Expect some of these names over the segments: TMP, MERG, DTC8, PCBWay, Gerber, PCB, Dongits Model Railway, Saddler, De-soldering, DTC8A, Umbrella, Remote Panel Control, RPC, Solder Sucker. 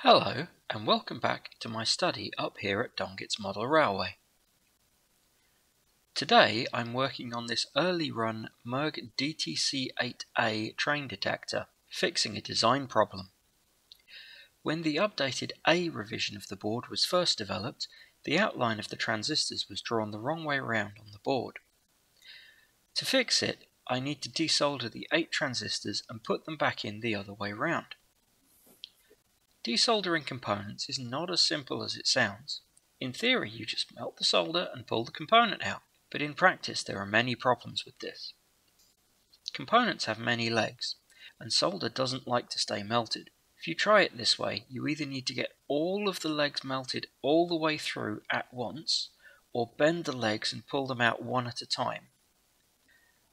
Hello and welcome back to my study up here at Dongits Model Railway. Today I'm working on this early run MERG DTC8A train detector, fixing a design problem. When the updated A revision of the board was first developed, the outline of the transistors was drawn the wrong way around on the board. To fix it, I need to desolder the 8 transistors and put them back in the other way round. Desoldering components is not as simple as it sounds. In theory, you just melt the solder and pull the component out, but in practice there are many problems with this. Components have many legs, and solder doesn't like to stay melted. If you try it this way, you either need to get all of the legs melted all the way through at once, or bend the legs and pull them out one at a time.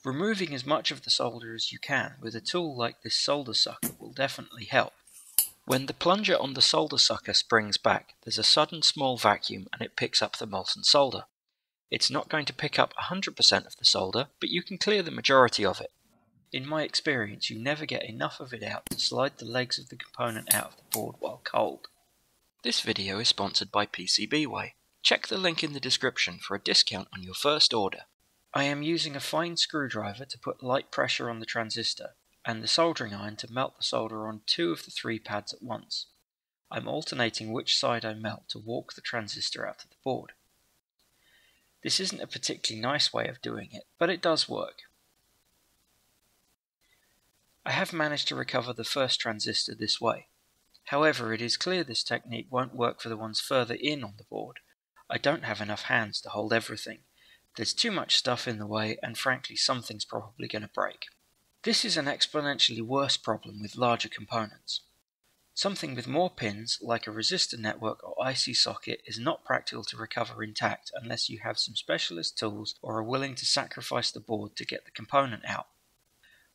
Removing as much of the solder as you can with a tool like this solder sucker will definitely help. When the plunger on the solder sucker springs back, there's a sudden small vacuum and it picks up the molten solder. It's not going to pick up 100% of the solder, but you can clear the majority of it. In my experience, you never get enough of it out to slide the legs of the component out of the board while cold. This video is sponsored by PCBWay. Check the link in the description for a discount on your first order. I am using a fine screwdriver to put light pressure on the transistor, and the soldering iron to melt the solder on 2 of the 3 pads at once. I'm alternating which side I melt to walk the transistor out of the board. This isn't a particularly nice way of doing it, but it does work. I have managed to recover the first transistor this way. However, it is clear this technique won't work for the ones further in on the board. I don't have enough hands to hold everything. There's too much stuff in the way, and frankly something's probably going to break. This is an exponentially worse problem with larger components. Something with more pins, like a resistor network or IC socket, is not practical to recover intact unless you have some specialist tools or are willing to sacrifice the board to get the component out.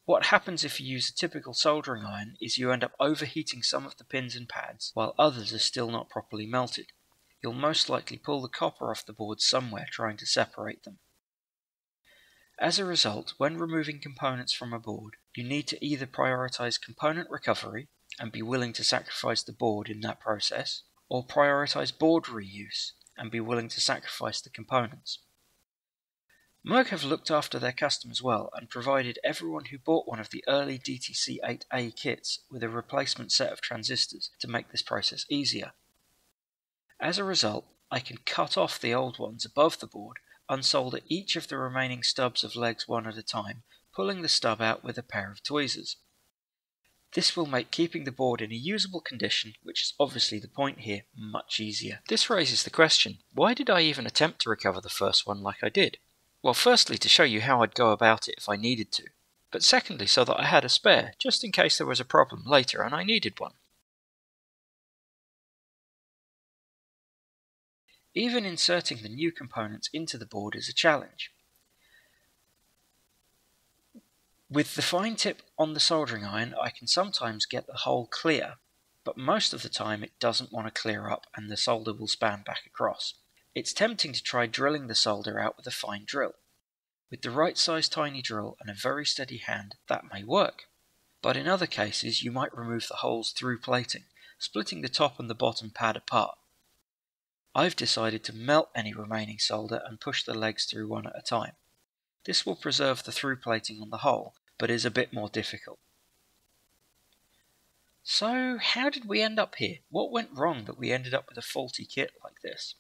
What happens if you use a typical soldering iron is you end up overheating some of the pins and pads while others are still not properly melted. You'll most likely pull the copper off the board somewhere trying to separate them. As a result, when removing components from a board, you need to either prioritize component recovery and be willing to sacrifice the board in that process, or prioritize board reuse and be willing to sacrifice the components. MERG have looked after their customers well and provided everyone who bought one of the early DTC8A kits with a replacement set of transistors to make this process easier. As a result, I can cut off the old ones above the board, unsolder each of the remaining stubs of legs one at a time, pulling the stub out with a pair of tweezers. This will make keeping the board in a usable condition, which is obviously the point here, much easier. This raises the question, why did I even attempt to recover the first one like I did? Well, firstly, to show you how I'd go about it if I needed to, but secondly, so that I had a spare, just in case there was a problem later and I needed one. Even inserting the new components into the board is a challenge. With the fine tip on the soldering iron, I can sometimes get the hole clear, but most of the time it doesn't want to clear up and the solder will span back across. It's tempting to try drilling the solder out with a fine drill. With the right size tiny drill and a very steady hand, that may work. But in other cases, you might remove the holes through plating, splitting the top and the bottom pad apart. I've decided to melt any remaining solder and push the legs through one at a time. This will preserve the through plating on the hole, but is a bit more difficult. So how did we end up here? What went wrong that we ended up with a faulty kit like this?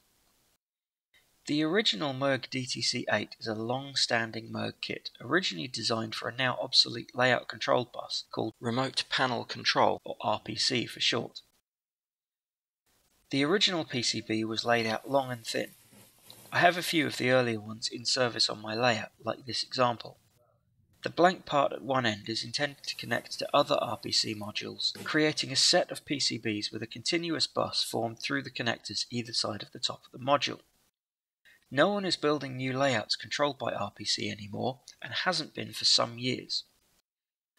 The original MERG DTC8 is a long-standing MERG kit, originally designed for a now obsolete layout control bus called Remote Panel Control, or RPC for short. The original PCB was laid out long and thin. I have a few of the earlier ones in service on my layout, like this example. The blank part at one end is intended to connect to other RPC modules, creating a set of PCBs with a continuous bus formed through the connectors either side of the top of the module. No one is building new layouts controlled by RPC anymore, and hasn't been for some years.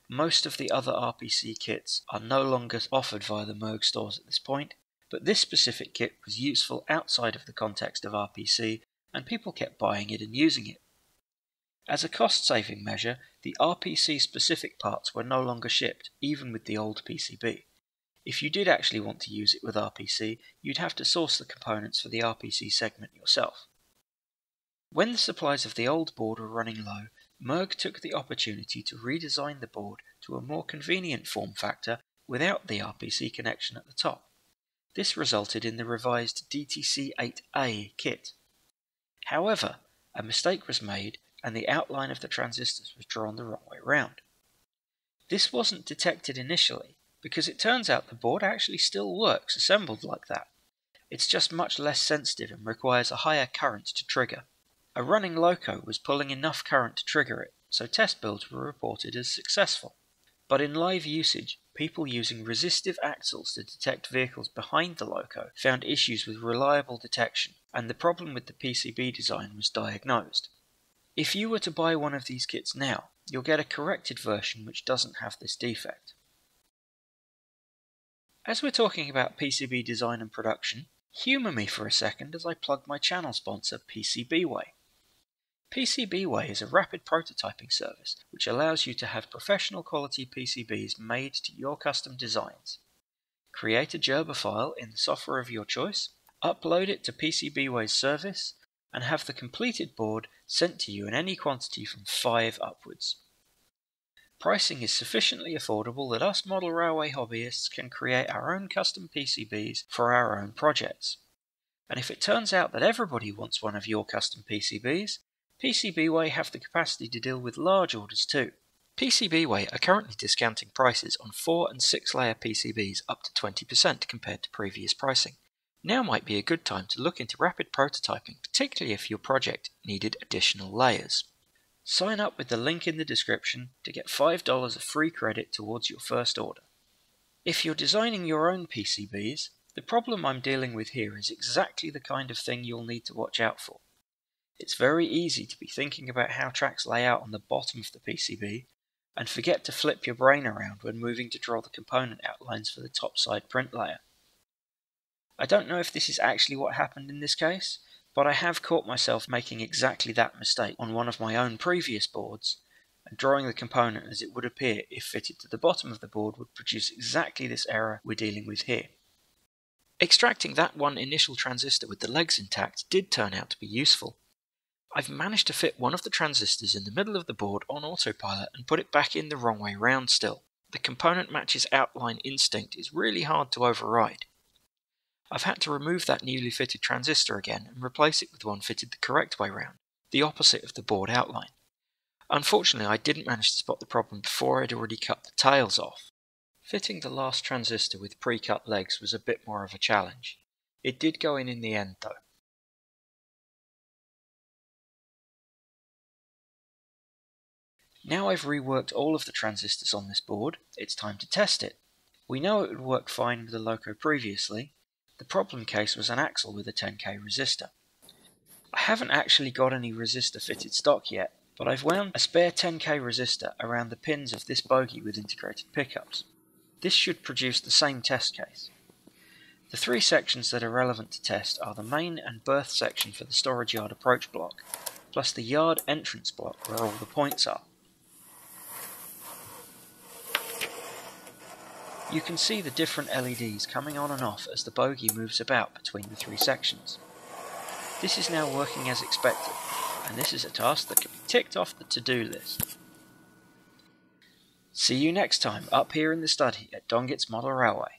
Most of the other RPC kits are no longer offered via the MERG stores at this point, but this specific kit was useful outside of the context of RPC, and people kept buying it and using it. As a cost-saving measure, the RPC-specific parts were no longer shipped, even with the old PCB. If you did actually want to use it with RPC, you'd have to source the components for the RPC segment yourself. When the supplies of the old board were running low, MERG took the opportunity to redesign the board to a more convenient form factor without the RPC connection at the top. This resulted in the revised DTC8A kit. However, a mistake was made and the outline of the transistors was drawn the wrong way round. This wasn't detected initially, because it turns out the board actually still works assembled like that. It's just much less sensitive and requires a higher current to trigger. A running loco was pulling enough current to trigger it, so test builds were reported as successful. But in live usage, people using resistive axles to detect vehicles behind the loco found issues with reliable detection, and the problem with the PCB design was diagnosed. If you were to buy one of these kits now, you'll get a corrected version which doesn't have this defect. As we're talking about PCB design and production, humour me for a second as I plug my channel sponsor PCBWay. PCBWay is a rapid prototyping service which allows you to have professional quality PCBs made to your custom designs. Create a Gerber file in the software of your choice, upload it to PCBWay's service, and have the completed board sent to you in any quantity from 5 upwards. Pricing is sufficiently affordable that us model railway hobbyists can create our own custom PCBs for our own projects. And if it turns out that everybody wants one of your custom PCBs, PCBWay have the capacity to deal with large orders too. PCBWay are currently discounting prices on 4 and 6 layer PCBs up to 20% compared to previous pricing. Now might be a good time to look into rapid prototyping, particularly if your project needed additional layers. Sign up with the link in the description to get $5 of free credit towards your first order. If you're designing your own PCBs, the problem I'm dealing with here is exactly the kind of thing you'll need to watch out for. It's very easy to be thinking about how tracks lay out on the bottom of the PCB and forget to flip your brain around when moving to draw the component outlines for the top side print layer. I don't know if this is actually what happened in this case, but I have caught myself making exactly that mistake on one of my own previous boards, and drawing the component as it would appear if fitted to the bottom of the board would produce exactly this error we're dealing with here. Extracting that one initial transistor with the legs intact did turn out to be useful. I've managed to fit one of the transistors in the middle of the board on autopilot and put it back in the wrong way round still. The component matches outline instinct is really hard to override. I've had to remove that newly fitted transistor again and replace it with one fitted the correct way round, the opposite of the board outline. Unfortunately, I didn't manage to spot the problem before I'd already cut the tails off. Fitting the last transistor with pre-cut legs was a bit more of a challenge. It did go in the end though. Now I've reworked all of the transistors on this board, it's time to test it. We know it would work fine with the loco previously. The problem case was an axle with a 10k resistor. I haven't actually got any resistor fitted stock yet, but I've wound a spare 10k resistor around the pins of this bogie with integrated pickups. This should produce the same test case. The three sections that are relevant to test are the main and berth section for the storage yard approach block, plus the yard entrance block where all the points are. You can see the different LEDs coming on and off as the bogie moves about between the three sections. This is now working as expected, and this is a task that can be ticked off the to-do list. See you next time up here in the study at Dongits Model Railway.